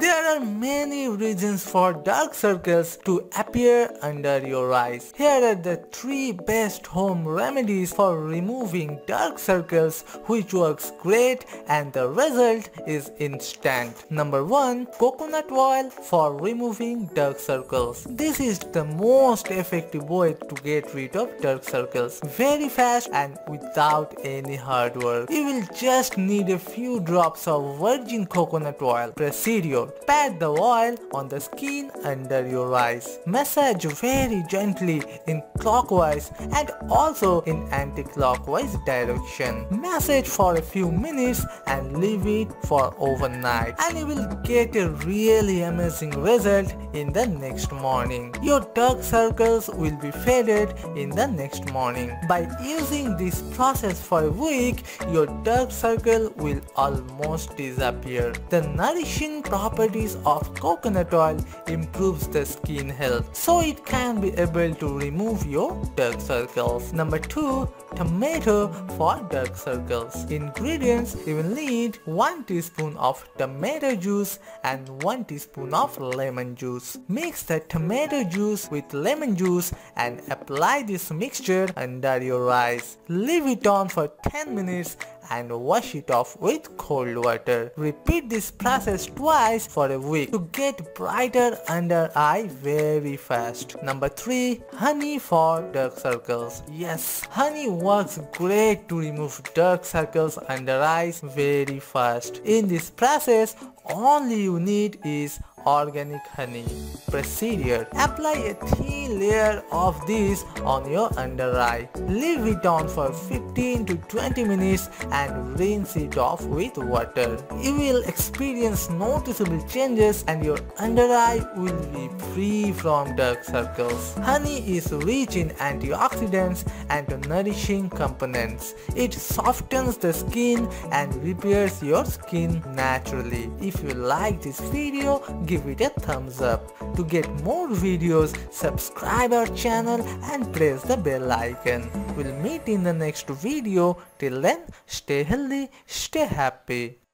There are many reasons for dark circles to appear under your eyes. Here are the 3 best home remedies for removing dark circles, which works great and the result is instant. Number 1. Coconut oil for removing dark circles. This is the most effective way to get rid of dark circles, very fast and without any hard work. You will just need a few drops of virgin coconut oil. Presidio. Pat the oil on the skin under your eyes. Massage very gently in clockwise and also in anti-clockwise direction. Massage for a few minutes and leave it for overnight, and you will get a really amazing result in the next morning. Your dark circles will be faded in the next morning. By using this process for a week, your dark circle will almost disappear. The nourishing properties of coconut oil improves the skin health, so it can be able to remove your dark circles. Number 2. Tomato for dark circles. Ingredients: you will need 1 teaspoon of tomato juice and 1 teaspoon of lemon juice. Mix the tomato juice with lemon juice and apply this mixture under your eyes. Leave it on for 10 minutes and wash it off with cold water. Repeat this process twice for a week to get brighter under eye very fast. Number 3. Honey for dark circles. Yes, honey works great to remove dark circles under eyes very fast. In this process, only you need is organic honey. Procedure: apply a thin layer of this on your under eye. Leave it on for 15 to 20 minutes and rinse it off with water. You will experience noticeable changes and your under eye will be free from dark circles. Honey is rich in antioxidants and nourishing components. It softens the skin and repairs your skin naturally. If you like this video, give it a thumbs up. To get more videos, subscribe our channel and press the bell icon. We'll meet in the next video. Till then, stay healthy, stay happy.